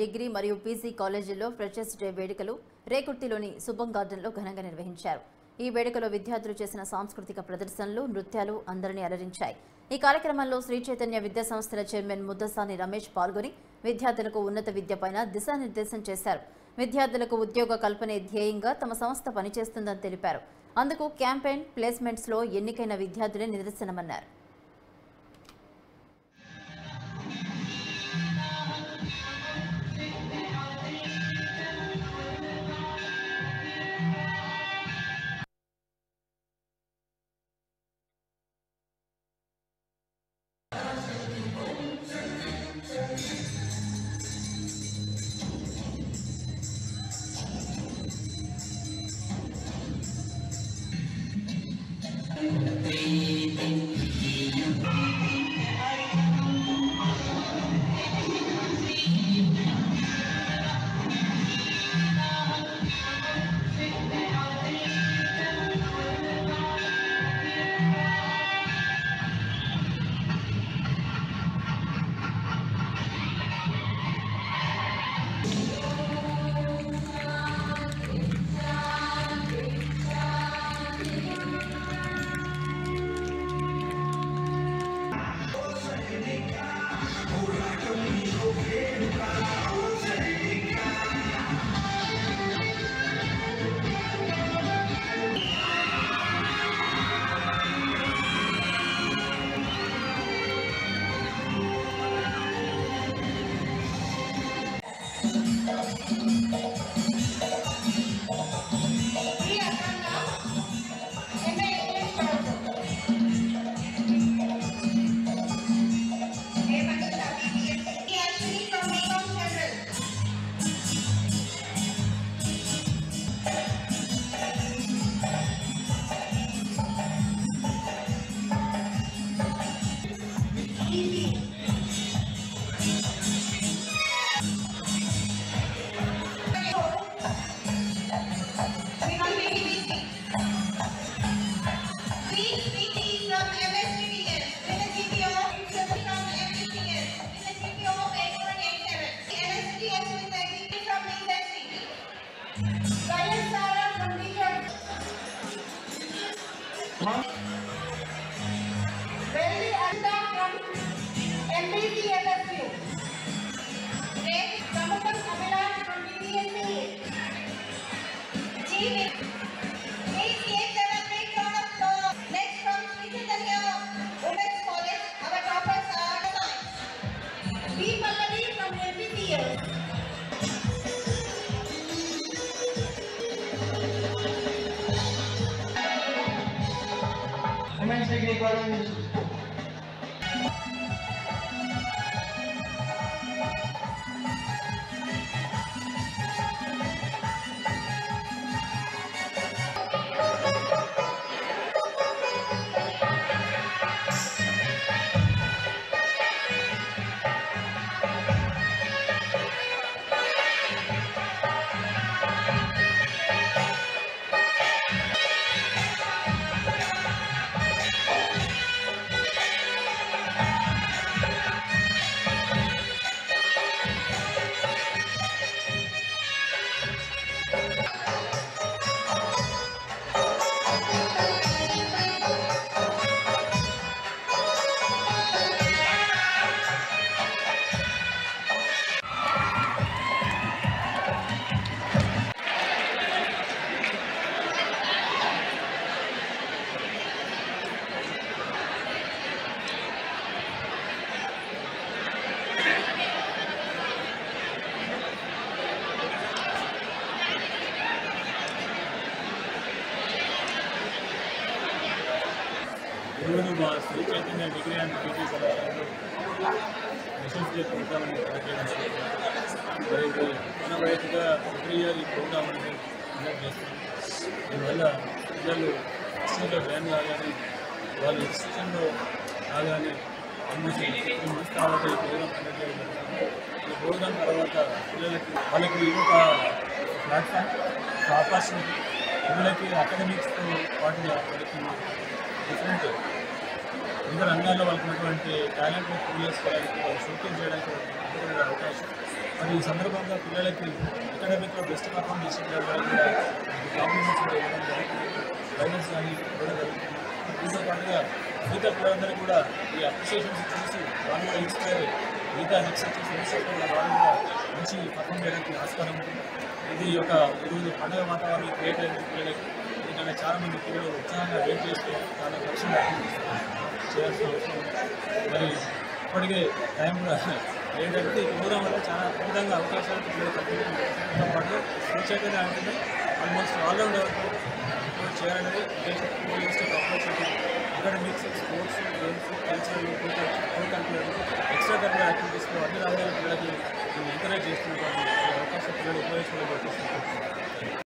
Degree మరియు PG కాలేజీల్లో freshers day వేడుకలు రేకుర్తిలోని శుభంగార్డెన్లో ఘనంగా నిర్వహించారు. ఈ వేడుకలో విద్యార్థులు చేసిన సాంస్కృతిక ప్రదర్శనలు, నృత్యాలు అందరినీ అలరించాయి. ఈ కార్యక్రమంలో శ్రీ చైతన్య విద్యా సంస్థల చైర్మన్ ముద్దసాని రమేష్ పాల్గొని విద్యార్థులకు ఉన్నత విద్యపైన దిశానిర్దేశం చేశారు. విద్యార్థులకు ఉద్యోగ కల్పనే ధ్యేయంగా తమ సంస్థ పనిచేస్తుందని తెలిపారు. అందుకు క్యాంపెయిన్, ప్లేస్మెంట్స్లో ఎన్నికైన విద్యార్థులే నిదర్శనమన్నారు. ఈరోజు మా Sri Chaitanya degree and PG కళాశాలలో మిషన్స్ డే ప్రోగ్రామ్ అనేది మన వైపుగా ఎవ్రీ ఇయర్ ఈ ప్రోగ్రామ్ అనేది కండక్ట్ చేస్తాం. దీనివల్ల పిల్లలు శిక్షణలో జాయిన్ కాగానే వాళ్ళు శిక్షణలో రాగానే తర్వాత ఈ ప్రోగ్రామ్ కండక్ట్ చేయడం. ఈ ప్రోగ్రామ్ తర్వాత పిల్లలకి వాళ్ళకి ఒక ప్లాట్ఫామ్, ఒక ఆపర్చునిటీ, పిల్లలకి అకాడమిక్స్తో పాటుగా వాళ్ళకి డిఫరెంట్ వివిధ రంగాల్లో వాళ్ళకున్నటువంటి టాలెంట్ని ప్రూవ్ చేసుకోవడానికి, షూటింగ్ చేయడానికి అవకాశం, ఆ మరి ఈ సందర్భంగా పిల్లలకి అకాడమిక్లో బెస్ట్ పర్ఫామ్ చేసిన గైడెన్స్ కానీ ఇవ్వడం జరుగుతుంది. దీంతో పాటుగా మిగతా పిల్లలందరూ కూడా ఈ అప్రిషియేషన్స్ చూసి వాళ్ళు కూడా ఇన్స్పైర్ అయ్యి మిగతా నెక్స్ట్ వాళ్ళు కూడా మంచి పర్ఫామ్ చేయడానికి ఆస్కారం ఉంటుంది. ఇది ఒక ఈరోజు పండుగ వాతావరణం క్రియేట్ అయింది పిల్లలకి. ఎందుకంటే చాలామంది పిల్లలు ఉత్సాహంగా వెయిట్ చేస్తూ చాలా లక్ష్యం చేయాల్సిన అవసరం ఉంది. మరి ఇప్పటికే టైం కూడా ఏంటంటే దూరం వల్ల చాలా అద్భుతంగా అవకాశాలు పిల్లలు తగ్గించడంతో పాటు శ్రీ చైతన్య అంటే ఆల్మోస్ట్ ఆల్రౌండ్ వరకు చేయాలనేది academics, sports, games, cultural, cultural extra cultural యాక్టివిటీస్లో అన్ని రకాల పిల్లలకి ఎంకరేజ్ చేస్తున్న అవకాశం పిల్లలు ఉపయోగించుకోవడం.